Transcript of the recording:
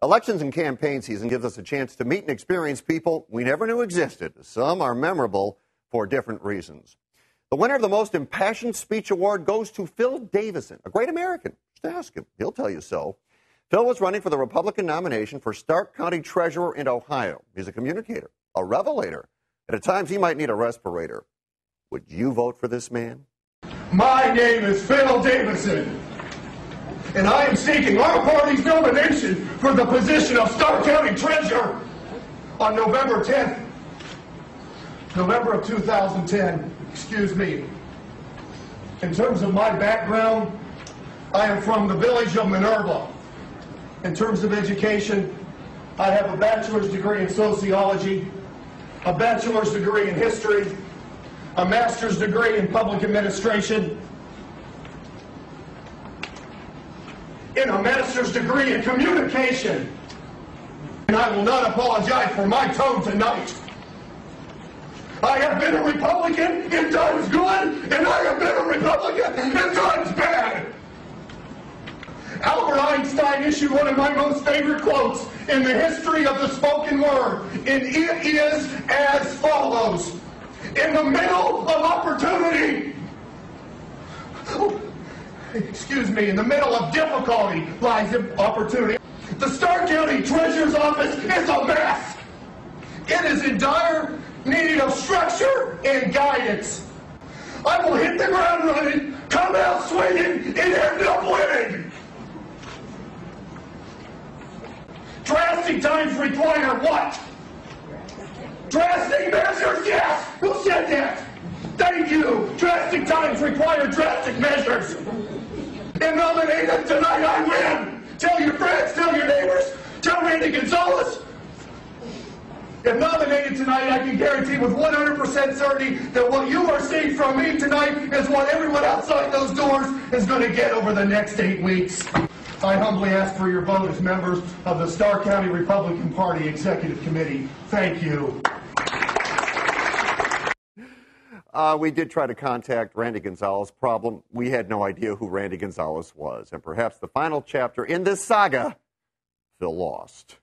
Elections and campaign season gives us a chance to meet and experience people we never knew existed. Some are memorable for different reasons. The winner of the Most Impassioned Speech Award goes to Phil Davison, a great American. Just ask him. He'll tell you so. Phil was running for the Republican nomination for Stark County Treasurer in Ohio. He's a communicator, a revelator, and at times he might need a respirator. Would you vote for this man? My name is Phil Davison, and I am seeking our party's nomination for the position of Stark County Treasurer on November 10th, November of 2010, excuse me. In terms of my background, I am from the village of Minerva. In terms of education, I have a bachelor's degree in sociology, a bachelor's degree in history, a master's degree in public administration, and a master's degree in communication. And I will not apologize for my tone tonight. I have been a Republican in times good, and I have been a Republican in times bad. Albert Einstein issued one of my most favorite quotes in the history of the spoken word, and it is as follows: in the middle of opportunity, in the middle of difficulty lies opportunity. The Stark County Treasurer's Office is a mess. It is in dire need of structure and guidance. I will hit the ground running, come out swinging, and end up winning. Drastic times require what? Drastic measures, yes! Who said that? Thank you! Drastic times require drastic measures! And nominated tonight, I win! Tell your friends, tell your neighbors, tell Randy Gonzalez. If nominated tonight, I can guarantee with 100% certainty that what you are seeing from me tonight is what everyone outside those doors is going to get over the next 8 weeks. I humbly ask for your vote as members of the Stark County Republican Party Executive Committee. Thank you. We did try to contact Randy Gonzalez. Problem, we had no idea who Randy Gonzalez was. And perhaps the final chapter in this saga, Phil lost.